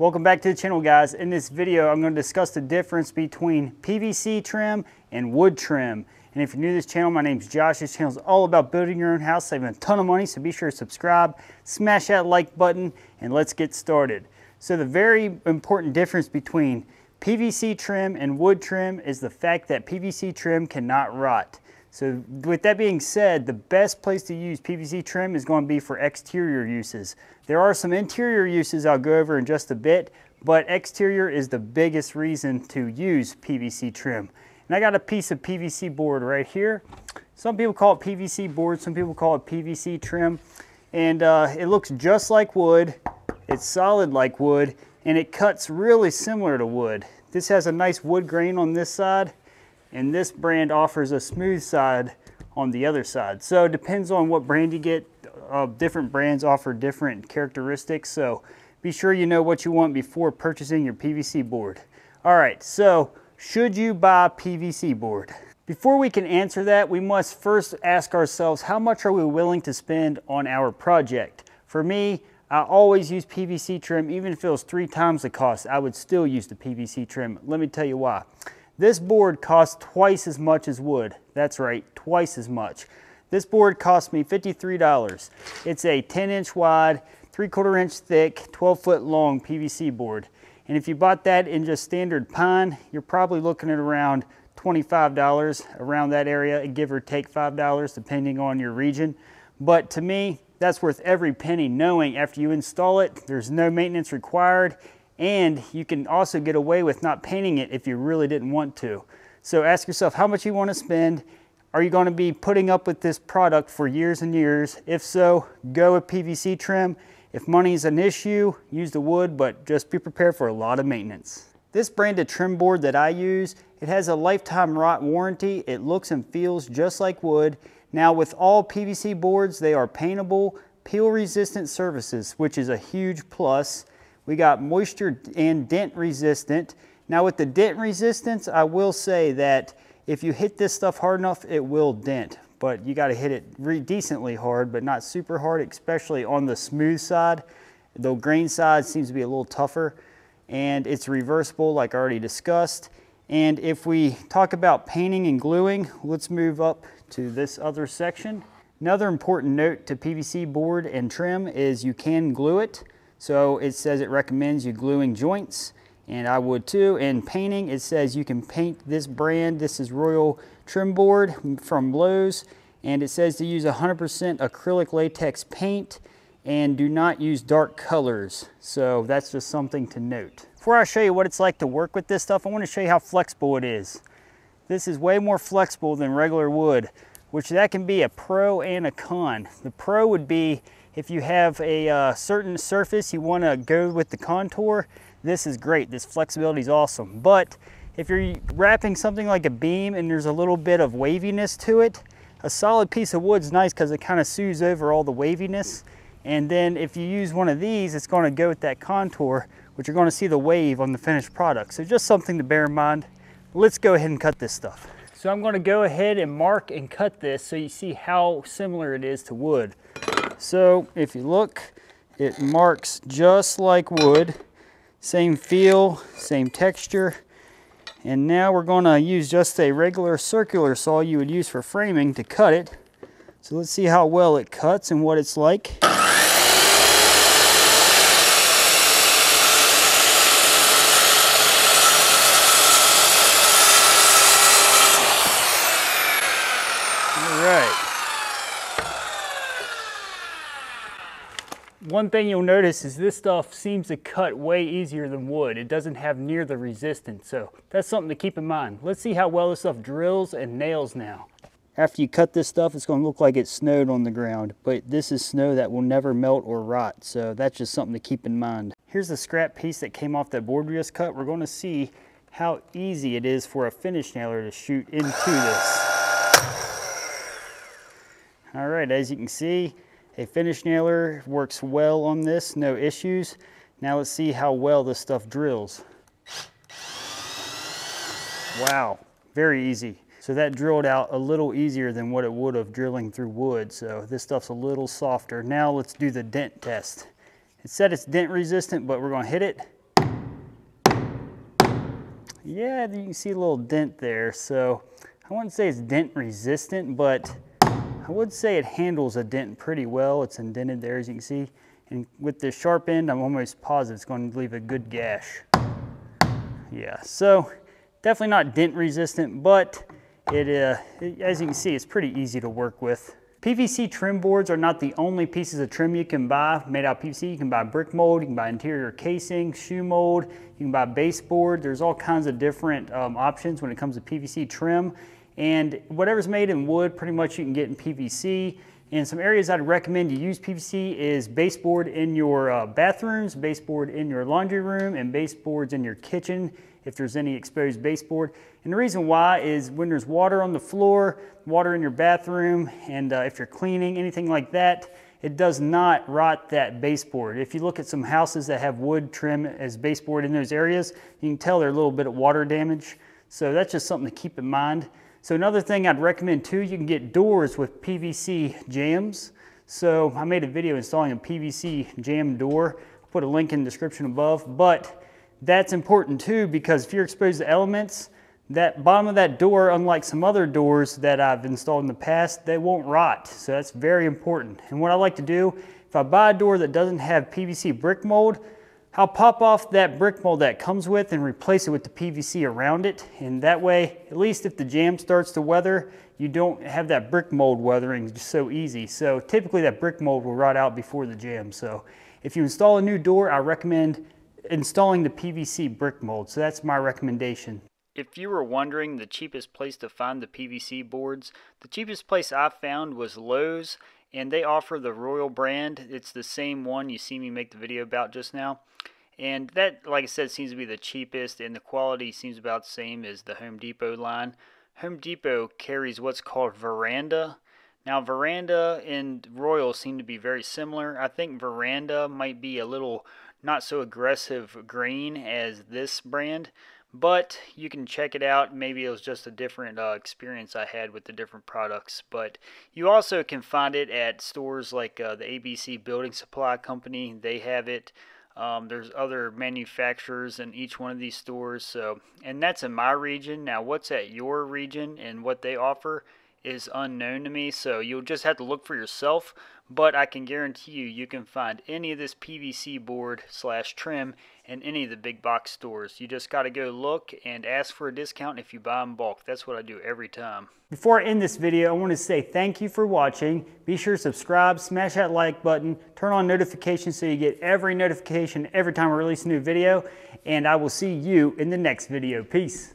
Welcome back to the channel, guys. In this video, I'm going to discuss the difference between PVC trim and wood trim. And if you're new to this channel, my name's Josh. This channel is all about building your own house, saving a ton of money, so be sure to subscribe, smash that like button, and let's get started. So the very important difference between PVC trim and wood trim is the fact that PVC trim cannot rot. So with that being said, the best place to use PVC trim is going to be for exterior uses. There are some interior uses I'll go over in just a bit, but exterior is the biggest reason to use PVC trim. And I got a piece of PVC board right here. Some people call it PVC board, some people call it PVC trim. And it looks just like wood, it's solid like wood, and it cuts really similar to wood. This has a nice wood grain on this side, and this brand offers a smooth side on the other side. So it depends on what brand you get. Different brands offer different characteristics, so be sure you know what you want before purchasing your PVC board. All right, so should you buy PVC board? Before we can answer that, we must first ask ourselves, how much are we willing to spend on our project? For me, I always use PVC trim. Even if it was 3 times the cost, I would still use the PVC trim. Let me tell you why. This board costs twice as much as wood. That's right, twice as much. This board cost me $53. It's a 10-inch wide, 3/4 inch thick, 12-foot long PVC board. And if you bought that in just standard pine, you're probably looking at around $25, around that area, give or take $5, depending on your region. But to me, that's worth every penny, knowing after you install it, there's no maintenance required. And you can also get away with not painting it if you really didn't want to. So ask yourself how much you want to spend. Are you going to be putting up with this product for years and years? If so, go with PVC trim. If money is an issue, use the wood, but just be prepared for a lot of maintenance. This brand of trim board that I use, it has a lifetime rot warranty. It looks and feels just like wood. Now with all PVC boards, they are paintable, peel-resistant surfaces, which is a huge plus. We got moisture and dent resistant. Now with the dent resistance, I will say that if you hit this stuff hard enough, it will dent, but you gotta hit it decently hard, but not super hard, especially on the smooth side. The grain side seems to be a little tougher, and it's reversible like I already discussed. And if we talk about painting and gluing, let's move up to this other section. Another important note to PVC board and trim is you can glue it. So it says it recommends you gluing joints, and I would too. And painting, it says you can paint this brand. This is Royal Trimboard from Lowe's, and it says to use 100% acrylic latex paint and do not use dark colors. So that's just something to note. Before I show you what it's like to work with this stuff, I want to show you how flexible it is. This is way more flexible than regular wood, which that can be a pro and a con. The pro would be if you have a certain surface you want to go with the contour, this is great. This flexibility is awesome. But if you're wrapping something like a beam and there's a little bit of waviness to it, a solid piece of wood's nice because it kind of soothes over all the waviness. And then if you use one of these, it's going to go with that contour, which you're going to see the wave on the finished product. So just something to bear in mind. Let's go ahead and cut this stuff. So I'm going to go ahead and mark and cut this so you see how similar it is to wood. So if you look, it marks just like wood, same feel, same texture. And now we're gonna use just a regular circular saw you would use for framing to cut it. So let's see how well it cuts and what it's like. One thing you'll notice is this stuff seems to cut way easier than wood. It doesn't have near the resistance, so that's something to keep in mind. Let's see how well this stuff drills and nails now. After you cut this stuff, it's going to look like it snowed on the ground, but this is snow that will never melt or rot, so that's just something to keep in mind. Here's the scrap piece that came off that board we just cut. We're going to see how easy it is for a finish nailer to shoot into this. All right, as you can see, a finish nailer works well on this, no issues. Now let's see how well this stuff drills. Wow, very easy. So that drilled out a little easier than what it would have drilling through wood, so this stuff's a little softer. Now let's do the dent test. It said it's dent resistant, but we're gonna hit it. yeah, you can see a little dent there. So I wouldn't say it's dent resistant, but I would say it handles a dent pretty well. It's indented there, as you can see. And with this sharp end, I'm almost positive it's going to leave a good gash. Yeah, so definitely not dent resistant, but it, as you can see, it's pretty easy to work with. PVC trim boards are not the only pieces of trim you can buy made out of PVC. You can buy brick mold, you can buy interior casing, shoe mold, you can buy baseboard. There's all kinds of different options when it comes to PVC trim. And whatever's made in wood, pretty much you can get in PVC. And some areas I'd recommend you use PVC is baseboard in your bathrooms, baseboard in your laundry room, and baseboards in your kitchen if there's any exposed baseboard. And the reason why is when there's water on the floor, water in your bathroom, and if you're cleaning, anything like that, it does not rot that baseboard. If you look at some houses that have wood trim as baseboard in those areas, you can tell there's a little bit of water damage. So that's just something to keep in mind. So another thing I'd recommend too, you can get doors with PVC jams. So I made a video installing a PVC jam door. I'll put a link in the description above, but that's important too, because if you're exposed to elements, that bottom of that door, unlike some other doors that I've installed in the past, they won't rot. So that's very important. And what I like to do, if I buy a door that doesn't have PVC brick mold, I'll pop off that brick mold that comes with and replace it with the PVC around it. And that way, at least if the jam starts to weather, you don't have that brick mold weathering just so easy. So typically that brick mold will rot out before the jam. So if you install a new door, I recommend installing the PVC brick mold. So that's my recommendation. If you were wondering the cheapest place to find the PVC boards, the cheapest place I found was Lowe's, and they offer the Royal brand. It's the same one you see me make the video about just now. And that, like I said, seems to be the cheapest, and the quality seems about the same as the Home Depot line. Home Depot carries what's called Veranda. Now, Veranda and Royal seem to be very similar. I think Veranda might be a little not so aggressive green as this brand, but you can check it out. Maybe it was just a different experience I had with the different products. But you also can find it at stores like the ABC Building Supply Company. They have it. There's other manufacturers in each one of these stores. So, and that's in my region. Now, what's at your region and what they offer is unknown to me, so you'll just have to look for yourself. But I can guarantee you, you can find any of this PVC board slash trim in any of the big box stores. You just got to go look and ask for a discount if you buy in bulk. That's what I do every time. Before I end this video, I want to say thank you for watching. Be sure to subscribe, smash that like button, turn on notifications so you get every notification every time I release a new video, and I will see you in the next video. Peace.